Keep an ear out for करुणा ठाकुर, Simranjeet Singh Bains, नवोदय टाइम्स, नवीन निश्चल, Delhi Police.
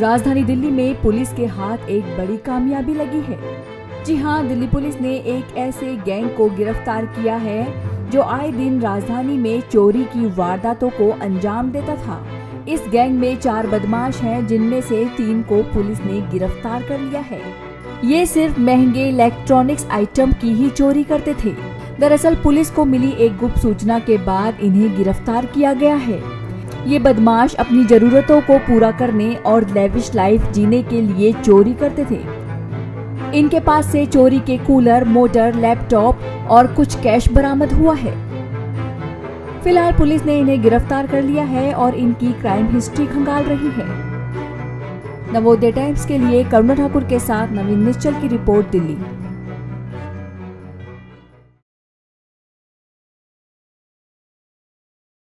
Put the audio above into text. राजधानी दिल्ली में पुलिस के हाथ एक बड़ी कामयाबी लगी है। जी हां, दिल्ली पुलिस ने एक ऐसे गैंग को गिरफ्तार किया है जो आए दिन राजधानी में चोरी की वारदातों को अंजाम देता था। इस गैंग में 4 बदमाश हैं, जिनमें से 3 को पुलिस ने गिरफ्तार कर लिया है। ये सिर्फ महंगे इलेक्ट्रॉनिक्स आइटम की ही चोरी करते थे। दरअसल पुलिस को मिली एक गुप्त सूचना के बाद इन्हें गिरफ्तार किया गया है। ये बदमाश अपनी जरूरतों को पूरा करने और लेविश लाइफ जीने के लिए चोरी करते थे। इनके पास से चोरी के कूलर, मोटर, लैपटॉप और कुछ कैश बरामद हुआ है। फिलहाल पुलिस ने इन्हें गिरफ्तार कर लिया है और इनकी क्राइम हिस्ट्री खंगाल रही है। नवोदय टाइम्स के लिए करुणा ठाकुर के साथ नवीन निश्चल की रिपोर्ट, दिल्ली।